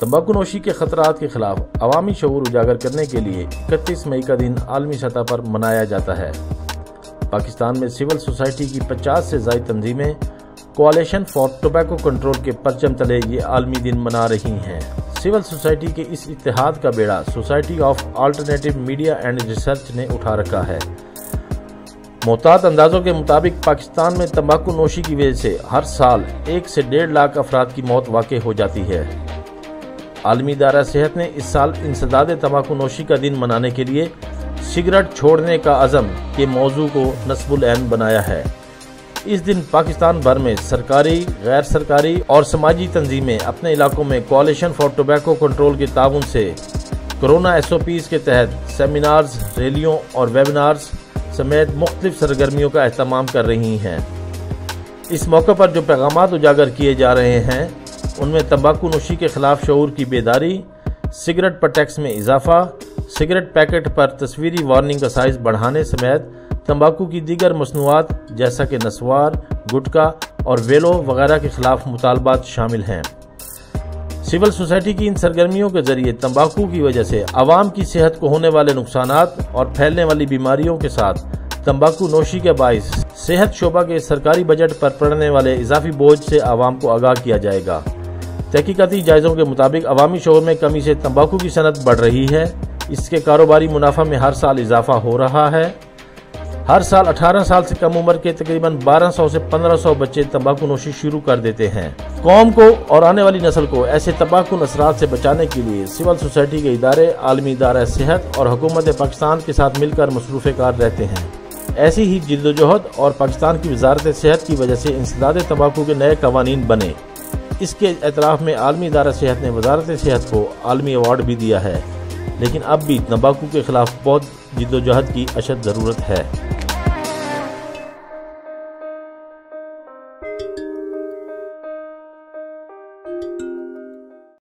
तंबाकूनोशी के खतरात के खिलाफ अवामी शऊर उजागर करने के लिए 31 मई का दिन आलमी सतह पर मनाया जाता है। पाकिस्तान में सिविल सोसाइटी की 50 से ज़ायद तंजीमें कोएलिशन फॉर टोबैको कंट्रोल के परचम तले ये आलमी दिन मना रही हैं। सिविल सोसाइटी के इस इत्तेहाद का बेड़ा society of alternative media and research ने उठा रखा है। मोहतात अंदाजों के मुताबिक पाकिस्तान में तंबाकू नोशी की वजह से हर साल 1 से 1.5 लाख अफराद की मौत वाक़ हो जाती है। आलमी इदारा सेहत ने इस साल इंसदाद तंबाकू नोशी का दिन मनाने के लिए सिगरेट छोड़ने का अज़म के मौजू को नस्बुल ऐन बनाया है। इस दिन पाकिस्तान भर में सरकारी, गैर सरकारी और समाजी तंजीमें अपने इलाकों में कोएलिशन फॉर टोबैको कंट्रोल के ताउन से कोरोना SOPs के तहत सेमिनार्स, रैलियों और वेबिनार्स समेत मुख्तलिफ सरगर्मियों का अहतमाम कर रही हैं। इस मौके पर जो पैगामात उजागर किए जा रहे हैं उनमें तंबाकू नोशी के खिलाफ शऊर की बेदारी, सिगरेट पर टैक्स में इजाफा, सिगरेट पैकेट पर तस्वीरी वार्निंग का साइज बढ़ाने समेत तंबाकू की दीगर मसनूआत जैसा कि नस्वार, गुटखा और वेलो वगैरह के खिलाफ मुतालबात शामिल हैं। सिविल सोसाइटी की इन सरगर्मियों के जरिए तंबाकू की वजह से आवाम की सेहत को होने वाले नुकसानात और फैलने वाली बीमारियों के साथ तंबाकू नोशी के बाइस सेहत शोबा के सरकारी बजट पर पड़ने वाले इजाफी बोझ से आवाम को आगाह किया जाएगा। तहकीकाती जायज़ों के मुताबिक अवामी शऊर में कमी से तंबाकू की सनत बढ़ रही है। इसके कारोबारी मुनाफा में हर साल इजाफा हो रहा है। हर साल 18 साल से कम उम्र के तकरीबन 1200 से 1500 बच्चे तंबाकू नोशी शुरू कर देते हैं। कौम को और आने वाली नस्ल को ऐसे तंबाकू असरात से बचाने के लिए सिविल सोसाइटी के इदारे, आलमी इदारा सेहत और हुकूमत पाकिस्तान के साथ मिलकर मसरूफ़ कार रहते हैं। ऐसी ही जिद्दोजहद और पाकिस्तान की वजारत सेहत की वजह से इंसदाद तंबाकू के नए कवानीन बने। इसके एतराफ़ में आलमी इदारा सेहत ने वजारत सेहत को आलमी अवार्ड भी दिया है, लेकिन अब भी तंबाकू के खिलाफ बहुत जिद्दोजहद की अशद ज़रूरत है।